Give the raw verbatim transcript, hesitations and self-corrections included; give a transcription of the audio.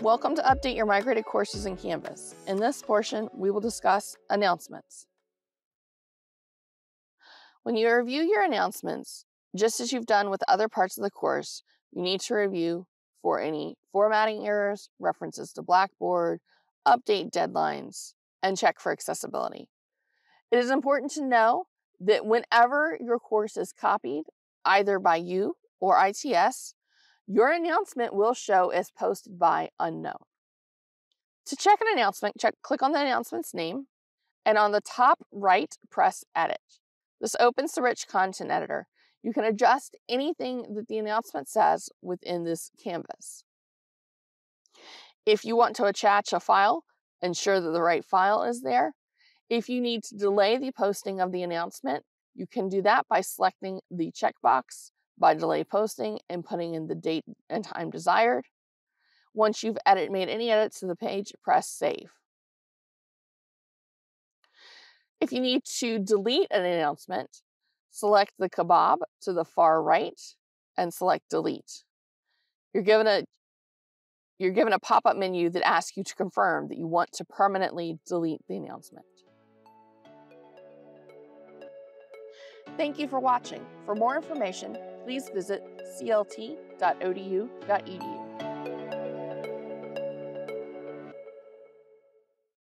Welcome to Update Your Migrated Courses in Canvas. In this portion, we will discuss announcements. When you review your announcements, just as you've done with other parts of the course, you need to review for any formatting errors, references to Blackboard, update deadlines, and check for accessibility. It is important to know that whenever your course is copied, either by you or I T S, your announcement will show as posted by unknown. To check an announcement, check, click on the announcement's name, and on the top right, press Edit. This opens the Rich Content Editor. You can adjust anything that the announcement says within this canvas. If you want to attach a file, ensure that the right file is there. If you need to delay the posting of the announcement, you can do that by selecting the checkbox by delay posting and putting in the date and time desired. Once you've edit, made any edits to the page, press Save. If you need to delete an announcement, select the kebab to the far right and select Delete. You're given a, you're given a pop-up menu that asks you to confirm that you want to permanently delete the announcement. Thank you for watching. For more information, please visit c l t dot o d u dot e d u.